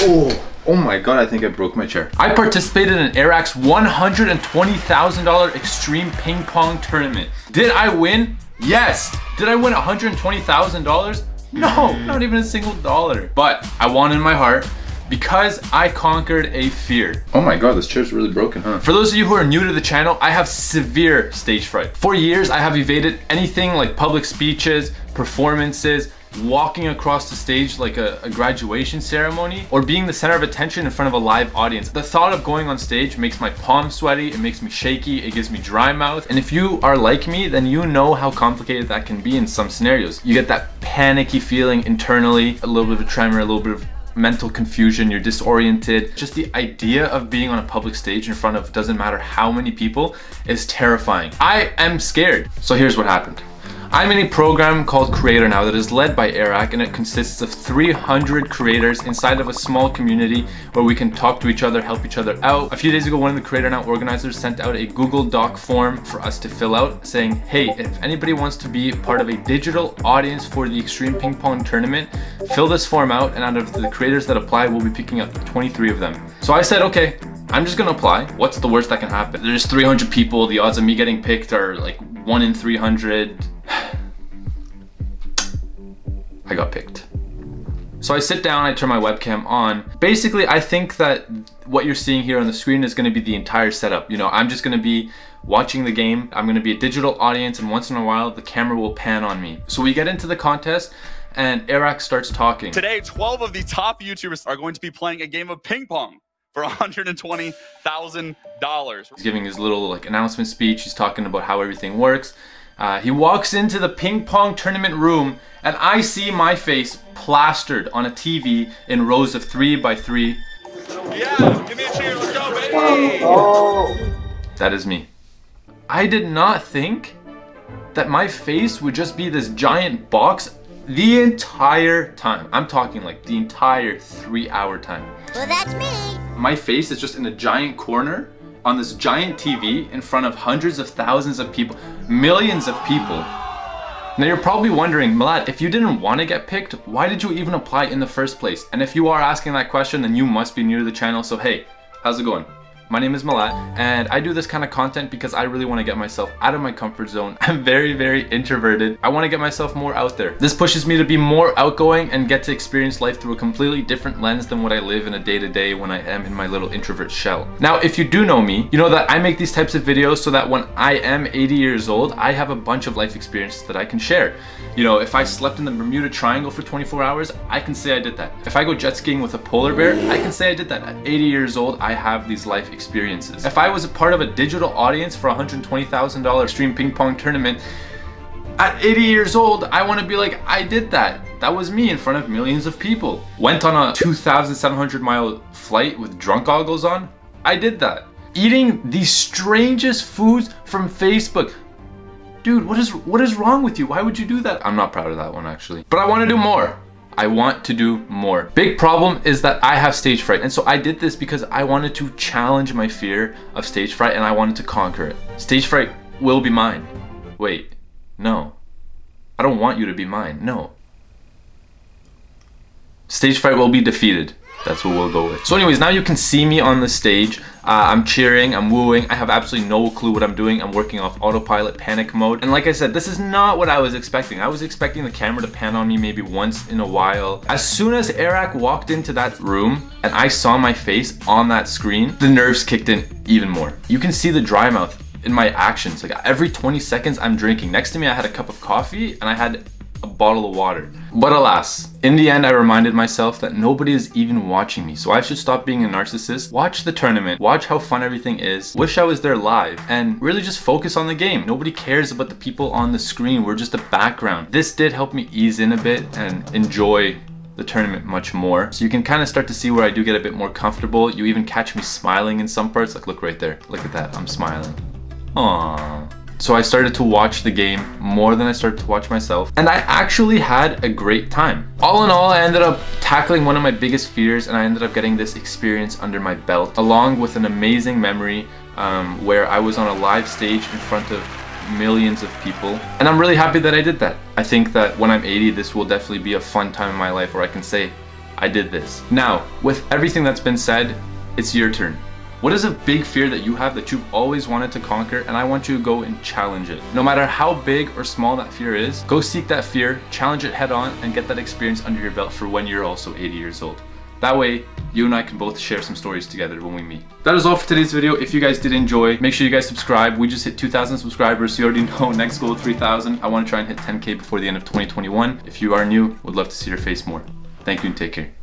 Oh my God, I think I broke my chair. I participated in Airrack's $120,000 extreme ping pong tournament. Did I win? Yes. Did I win $120,000? No, not even a single dollar. But I won in my heart because I conquered a fear. Oh my God, this chair's really broken, huh? For those of you who are new to the channel, I have severe stage fright. For years, I have evaded anything like public speeches, performances, walking across the stage like a graduation ceremony, or being the center of attention in front of a live audience. The thought of going on stage makes my palms sweaty, it makes me shaky, it gives me dry mouth. And if you are like me, then you know how complicated that can be in some scenarios. You get that panicky feeling internally, a little bit of a tremor, a little bit of mental confusion, you're disoriented. Just the idea of being on a public stage in front of doesn't matter how many people is terrifying. I am scared. So here's what happened. I'm in a program called Creator Now that is led by Airrack, and it consists of 300 creators inside of a small community where we can talk to each other, help each other out. A few days ago, one of the Creator Now organizers sent out a Google Doc form for us to fill out saying, hey, if anybody wants to be part of a digital audience for the Extreme Ping Pong Tournament, fill this form out, and out of the creators that apply, we'll be picking up 23 of them. So I said, okay, I'm just gonna apply. What's the worst that can happen? There's 300 people. The odds of me getting picked are like 1 in 300. I got picked. So I sit down, I turn my webcam on. Basically, I think that what you're seeing here on the screen is gonna be the entire setup. You know, I'm just gonna be watching the game. I'm gonna be a digital audience, and once in a while, the camera will pan on me. So we get into the contest, and Airrack starts talking. Today, 12 of the top YouTubers are going to be playing a game of ping pong for $120,000. He's giving his little like announcement speech. He's talking about how everything works. He walks into the ping pong tournament room, and I see my face plastered on a TV in rows of 3 by 3. Yeah, give me a cheer, let's go, baby! Oh. That is me. I did not think that my face would just be this giant box the entire time. I'm talking like the entire 3-hour time. Well, that's me. My face is just in a giant corner on this giant TV in front of hundreds of thousands of people, millions of people. Now you're probably wondering, Milad, if you didn't want to get picked, why did you even apply in the first place? And if you are asking that question, then you must be new to the channel. So hey, how's it going? My name is Milad, and I do this kind of content because I really want to get myself out of my comfort zone. I'm very, very introverted. I want to get myself more out there. This pushes me to be more outgoing and get to experience life through a completely different lens than what I live in a day-to-day when I am in my little introvert shell. Now, if you do know me, you know that I make these types of videos so that when I am 80 years old, I have a bunch of life experiences that I can share. You know, if I slept in the Bermuda Triangle for 24 hours, I can say I did that. If I go jet skiing with a polar bear, I can say I did that. At 80 years old, I have these life experiences. If I was a part of a digital audience for $120,000 extreme ping pong tournament, at 80 years old, I want to be like, I did that. That was me in front of millions of people. Went on a 2,700-mile flight with drunk goggles on. I did that. Eating the strangest foods from Facebook. Dude, what is wrong with you? Why would you do that? I'm not proud of that one, actually. But I want to do more. I want to do more. Big problem is that I have stage fright, and so I did this because I wanted to challenge my fear of stage fright, and I wanted to conquer it. Stage fright will be mine. Wait, no. I don't want you to be mine, no. Stage fright will be defeated. That's what we'll go with. So anyways, now you can see me on the stage. I'm cheering, I'm wooing. I have absolutely no clue what I'm doing. I'm working off autopilot, panic mode. And like I said, this is not what I was expecting. I was expecting the camera to pan on me maybe once in a while. As soon as Airrack walked into that room and I saw my face on that screen, the nerves kicked in even more. You can see the dry mouth in my actions. Like every 20 seconds I'm drinking. Next to me, I had a cup of coffee and I had a bottle of water. But alas, in the end, I reminded myself that nobody is even watching me, so I should stop being a narcissist, watch the tournament, watch how fun everything is, wish I was there live, and really just focus on the game. Nobody cares about the people on the screen. We're just a background. This did help me ease in a bit and enjoy the tournament much more. So you can kind of start to see where I do get a bit more comfortable. You even catch me smiling in some parts. Like, look right there. Look at that. I'm smiling. Aww. So I started to watch the game more than I started to watch myself, and I actually had a great time. All in all, I ended up tackling one of my biggest fears, and I ended up getting this experience under my belt, along with an amazing memory where I was on a live stage in front of millions of people, and I'm really happy that I did that. I think that when I'm 80, this will definitely be a fun time in my life where I can say, I did this. Now, with everything that's been said, it's your turn. What is a big fear that you have that you've always wanted to conquer, and I want you to go and challenge it? No matter how big or small that fear is, go seek that fear, challenge it head on, and get that experience under your belt for when you're also 80 years old. That way, you and I can both share some stories together when we meet. That is all for today's video. If you guys did enjoy, make sure you guys subscribe. We just hit 2,000 subscribers, so you already know next goal 3,000. I want to try and hit 10K before the end of 2021. If you are new, would love to see your face more. Thank you and take care.